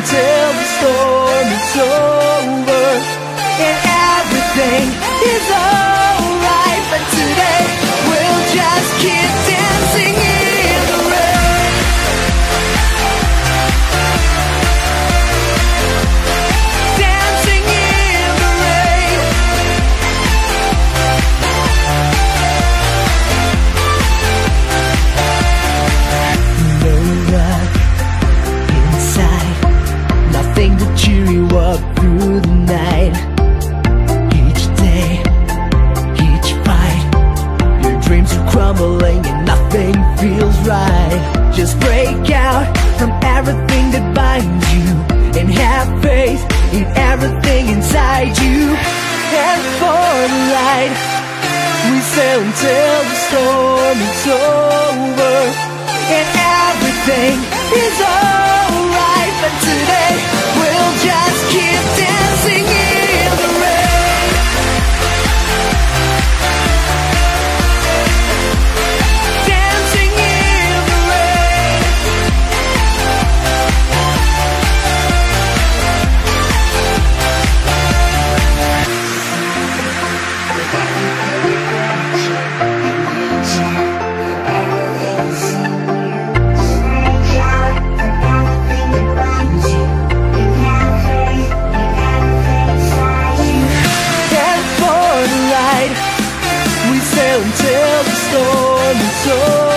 until the storm is over and everything is alright. But today we'll just keep dancing in the rain. Dancing in the rain. No luck inside, nothing to cheer you up through the night. Each day, each fight, your dreams are crumbling and nothing feels right. Just break out from everything that binds you and have faith in everything inside you. And for the light, we sail until the storm is over and everything is alright. But today we'll just keep dancing in the rain. Dancing in the rain. And for the light, we sail until the storm is over.